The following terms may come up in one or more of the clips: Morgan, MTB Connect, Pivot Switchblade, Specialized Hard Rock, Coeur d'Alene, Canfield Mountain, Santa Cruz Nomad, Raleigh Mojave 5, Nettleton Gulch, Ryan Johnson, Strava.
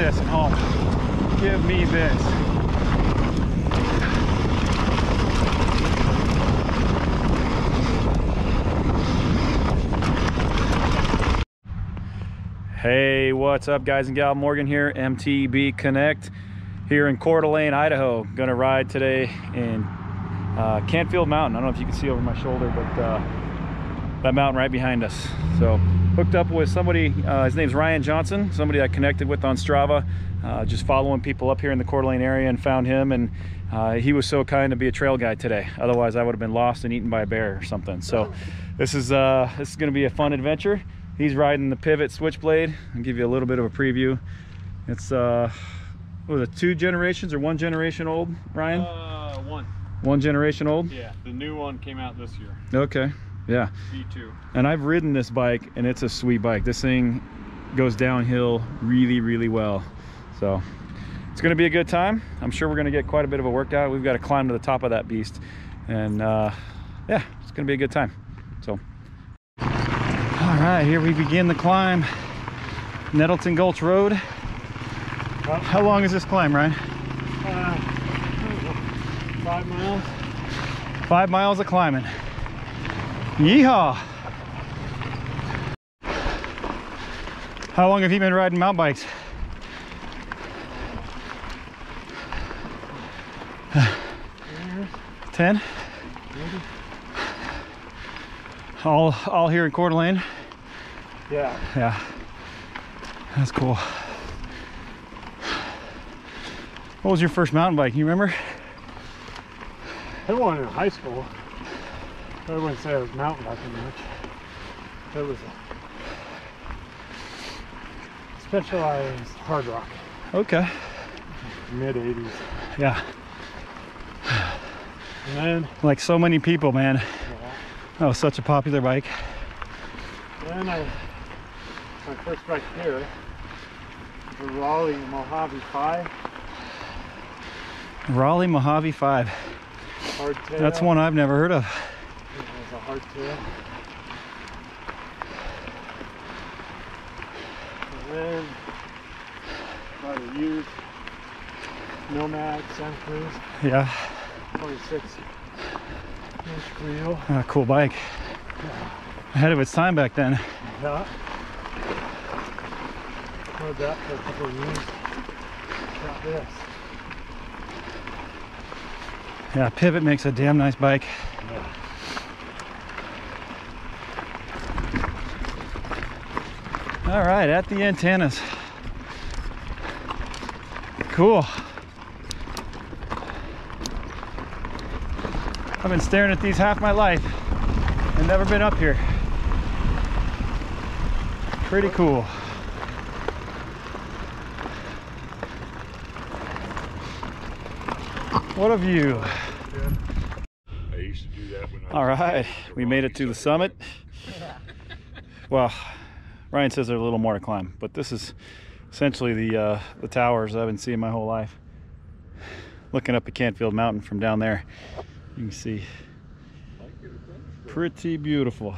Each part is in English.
this and haul it. Give me this. Hey, what's up, guys and gal? Morgan here, MTB Connect, here in Coeur d'Alene, Idaho. Gonna ride today in Canfield Mountain. I don't know if you can see over my shoulder, but that mountain right behind us. So hooked up with somebody, his name's Ryan Johnson, somebody I connected with on Strava, just following people up here in the Coeur d'Alene area, and found him, and he was so kind to be a trail guide today. Otherwise I would have been lost and eaten by a bear or something. So this is gonna be a fun adventure. He's riding the Pivot Switchblade. I'll give you a little bit of a preview. It's was it two generations or one generation old, Ryan? One generation old? Yeah, the new one came out this year. Okay, yeah. V2. And I've ridden this bike, and it's a sweet bike. This thing goes downhill really, really well. So it's gonna be a good time. I'm sure we're gonna get quite a bit of a workout. We've got to climb to the top of that beast. And yeah, it's gonna be a good time. So. All right, here we begin the climb. Nettleton Gulch Road. How long is this climb, Ryan? 5 miles. 5 miles of climbing. Yeehaw! How long have you been riding mountain bikes? Years. 10? Maybe. All here in Coeur d'Alene? Yeah. Yeah. That's cool. What was your first mountain bike? You remember? I had one in high school. I wouldn't say I was mountain biking much. It was a Specialized Hard Rock. Okay. Mid 80s. Yeah. And then, like so many people, man. Yeah. That was such a popular bike. Then my first bike here, the Raleigh Mojave 5. Raleigh Mojave 5. Hardtail. That's one I've never heard of. It was a hardtail. And then by the used Nomad Santa Cruz. Yeah. 26-inch wheel. Cool bike. Yeah. Ahead of its time back then. Yeah. Rode that for a couple of years. Got this. Yeah, Pivot makes a damn nice bike. Yeah. All right, at the antennas. Cool. I've been staring at these half my life and never been up here. Pretty cool. What a view. I used to do that when I was all right, we made it to the summit. Well, Ryan says there's a little more to climb, but this is essentially the towers I've been seeing my whole life. Looking up at Canfield Mountain from down there, you can see. Pretty beautiful.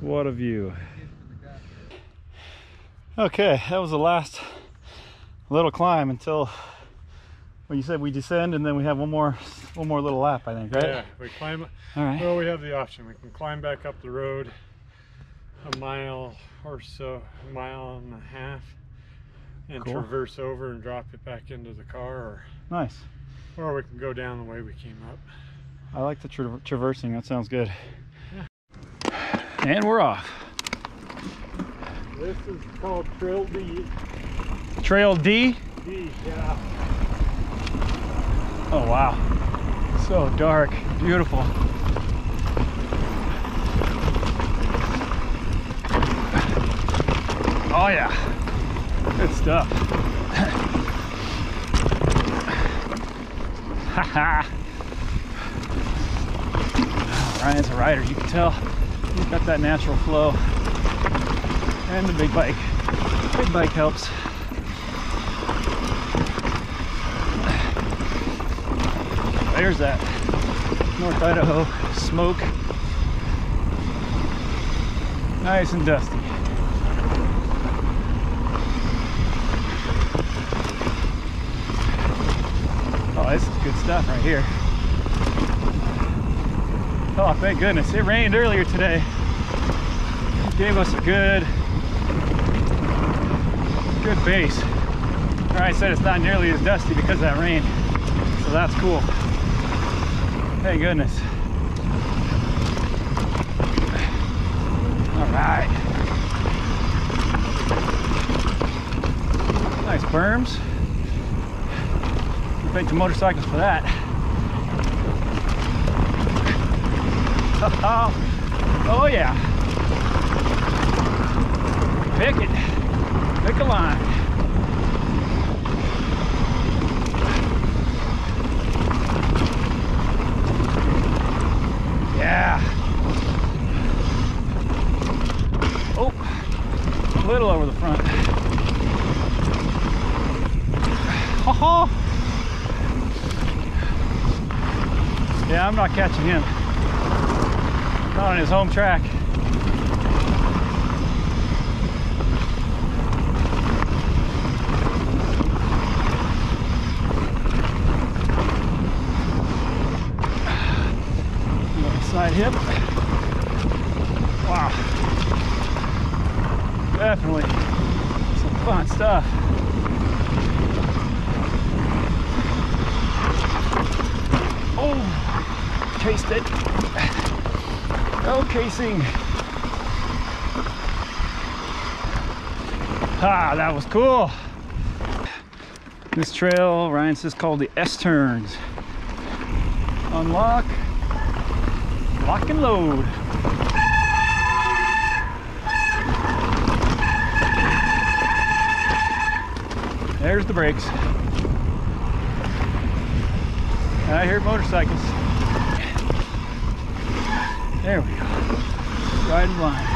What a view. Okay, that was the last little climb until, well, you said we descend, and then we have one more little lap, I think, right? Yeah, we climb. All right. Well, we have the option. We can climb back up the road a mile or so, a mile and a half, and cool. Traverse over and drop it back into the car. Or, nice. Or we can go down the way we came up. I like the traversing. That sounds good. Yeah. And we're off. This is called Trail D. Trail D? D, yeah. Oh wow, so dark, beautiful. Oh yeah, good stuff. Haha. Ryan's a rider, you can tell. He's got that natural flow. And the big bike. Big bike helps. There's that North Idaho smoke. Nice and dusty. this is good stuff right here. Oh, thank goodness. It rained earlier today. It gave us a good base. Ryan said it's not nearly as dusty because of that rain, so that's cool. Thank goodness. All right. Nice berms. We'll thank the motorcycles for that. Oh yeah. Pick it. Pick a line. Yeah. Oh, a little over the front. Oh. Yeah, I'm not catching him. Not on his home track. Side hip. Wow. Definitely some fun stuff. Oh, chased it. No casing. Ah, that was cool. This trail, Ryan says, called the S-turns. Unlock. Lock and load. There's the brakes. I hear motorcycles. There we go. Riding blind.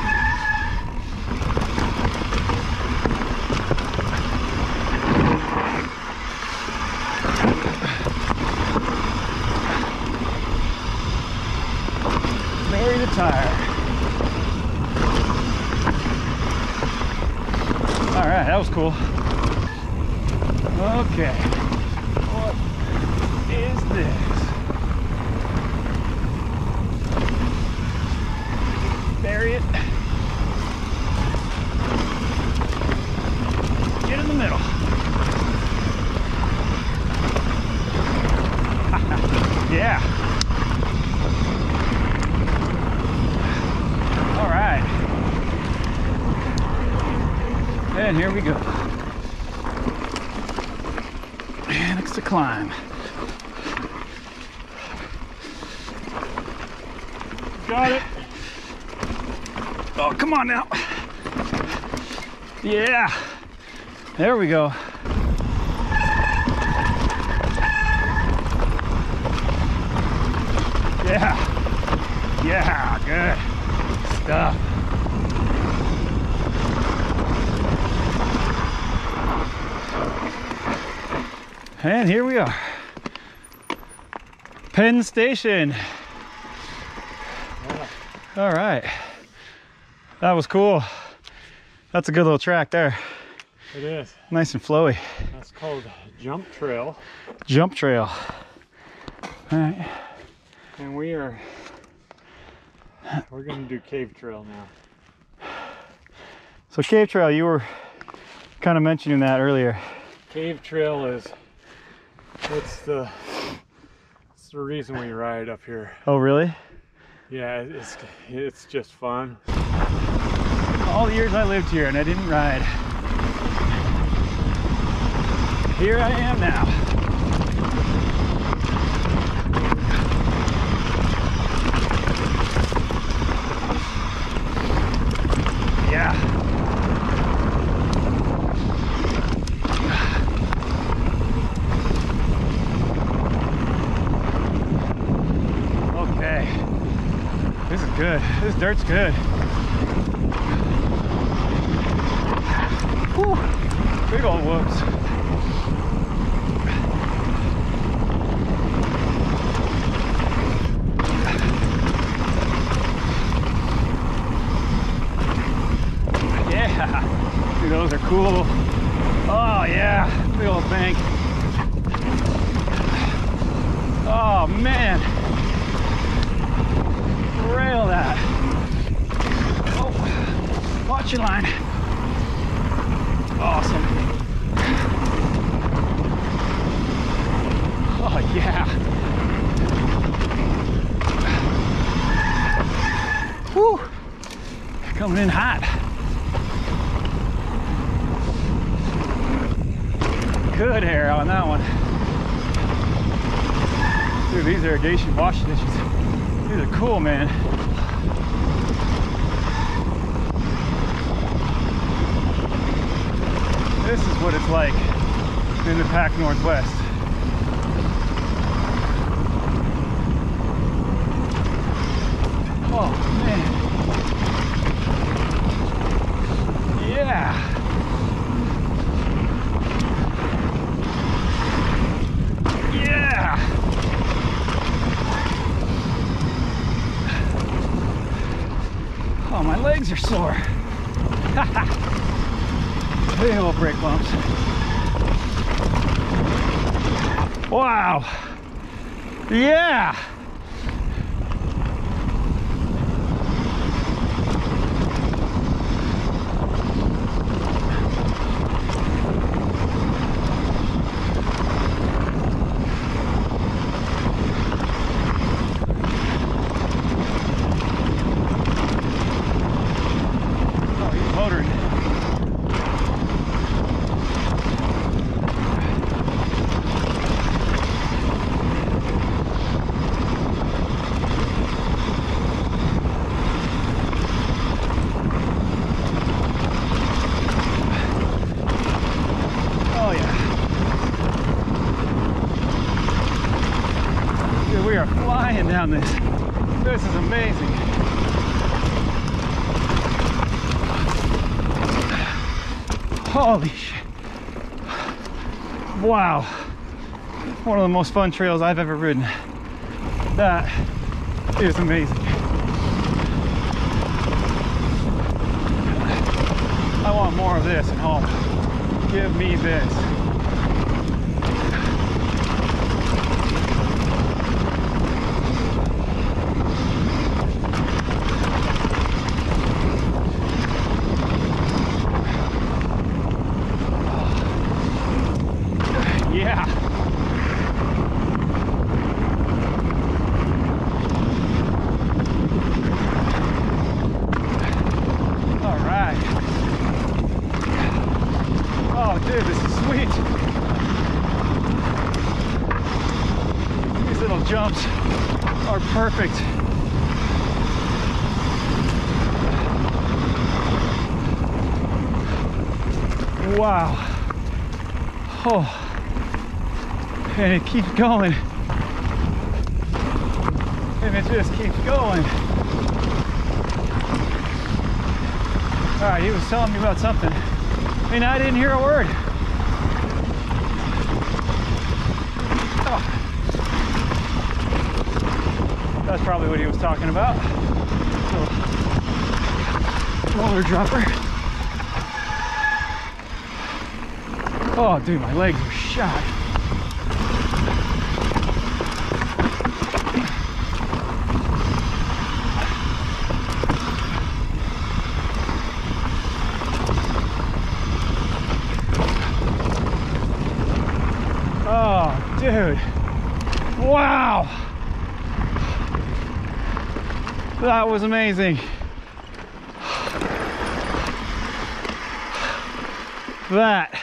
Tire. All right, that was cool. Okay, what is this? Bury it. Get in the middle. Yeah. And here we go. And it's the climb. Got it. Oh, come on now. Yeah. There we go. Yeah. Yeah, good stuff. And here we are, Penn Station. Yeah. All right, that was cool. That's a good little track there. It is. Nice and flowy. That's called Jump Trail. Jump Trail. All right. And we're gonna do Cave Trail now. So Cave Trail, you were kind of mentioning that earlier. Cave Trail is, it's the reason we ride up here. Oh, really? Yeah, it's just fun. All the years I lived here and I didn't ride. Here I am now. Yeah. Good. This dirt's good. Whew. Big old whoops. Yeah. Dude, those are cool. Oh yeah. Big old bank. man. Rail that. Oh, watch your line. Awesome. Oh, yeah. Whew. Coming in hot. Good hair on that one. Dude, these irrigation wash dishes, these are cool, man. This is what it's like in the Pac Northwest. Oh, man. Yeah. Oh, my legs are sore. Big old brake bumps. Wow. Yeah. Down this is amazing. Holy shit. Wow, one of the most fun trails I've ever ridden. That is amazing. I want more of this at home. Give me this. Perfect. Wow. Oh, and it keeps going. And it just keeps going. All right, he was telling me about something, and I didn't hear a word. Oh. That's probably what he was talking about. So, roller dropper. Oh, dude, my legs are shot. Oh, dude. Wow. That was amazing. That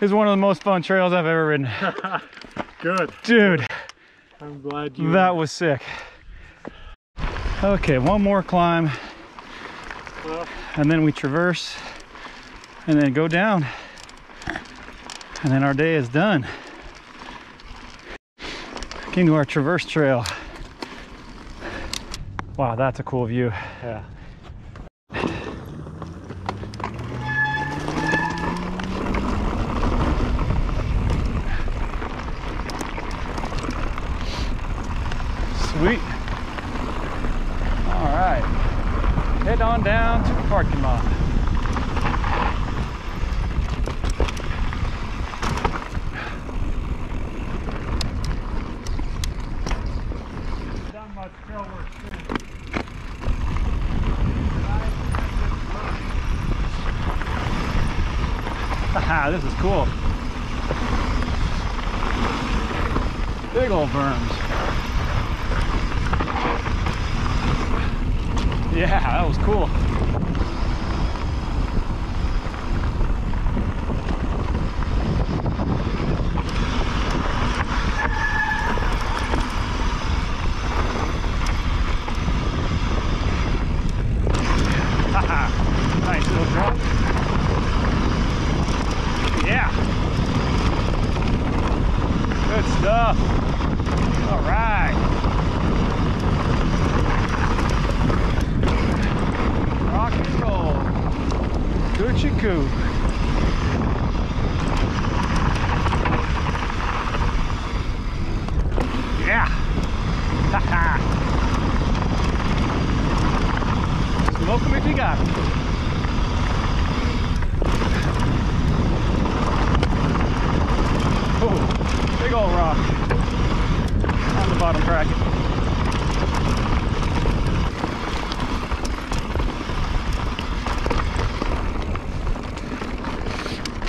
is one of the most fun trails I've ever ridden. Good. Dude. I'm glad you... That was sick. Okay, one more climb. Well, and then we traverse. And then go down. And then our day is done. Came to our traverse trail. Wow, that's a cool view. Yeah. Sweet. All right. Head on down to the parking lot. Haha, this is cool. Big old berms. Yeah, that was cool.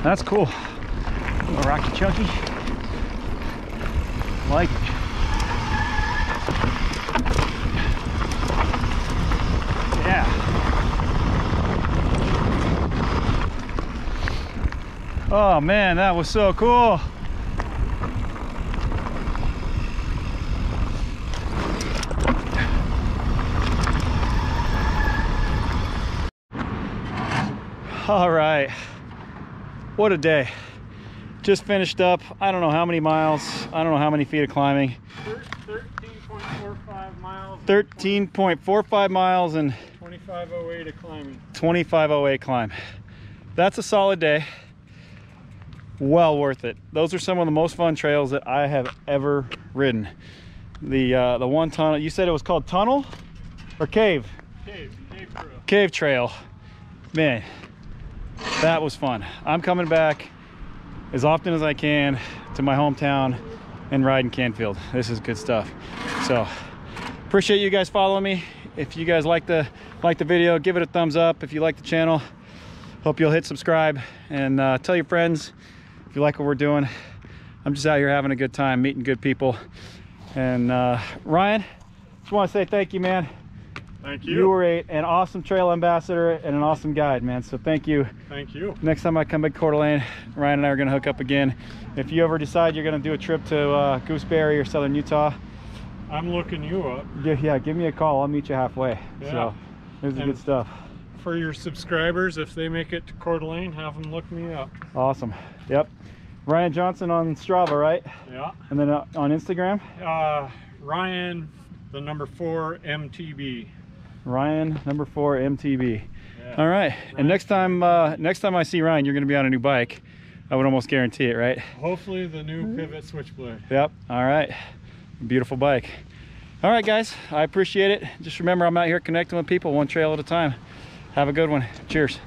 That's cool. A little rocky chunky. Like it. Yeah. Oh man, that was so cool. All right. What a day. Just finished up, I don't know how many miles, I don't know how many feet of climbing. 13.45 miles. 13.45 miles and 2508 of climbing. 2508 climb. That's a solid day. Well worth it. Those are some of the most fun trails that I have ever ridden. The one tunnel, you said it was called tunnel or cave? Cave. Cave trail. Cave trail. Man. That was fun. I'm coming back as often as I can to my hometown and riding Canfield. This is good stuff. So appreciate you guys following me. If you guys like the video, give it a thumbs up. If you like the channel, hope you'll hit subscribe and tell your friends if you like what we're doing. I'm just out here having a good time, meeting good people. And Ryan, just want to say thank you, man. Thank you. You were an awesome trail ambassador and an awesome guide, man. So thank you. Thank you. Next time I come back to Coeur d'Alene, Ryan and I are going to hook up again. If you ever decide you're going to do a trip to Gooseberry or Southern Utah, I'm looking you up. Yeah, give me a call. I'll meet you halfway. Yeah. So this is good stuff. For your subscribers, if they make it to Coeur d'Alene, have them look me up. Awesome. Yep. Ryan Johnson on Strava, right? Yeah. And then on Instagram? Ryan, the number 4 MTB. Ryan, number 4 MTB. Yeah. All right, Ryan. And next time I see Ryan, you're gonna be on a new bike. I would almost guarantee it, right? Hopefully the new Pivot Switchblade. Yep, all right, beautiful bike. All right guys, I appreciate it. Just remember, I'm out here connecting with people one trail at a time. Have a good one, cheers.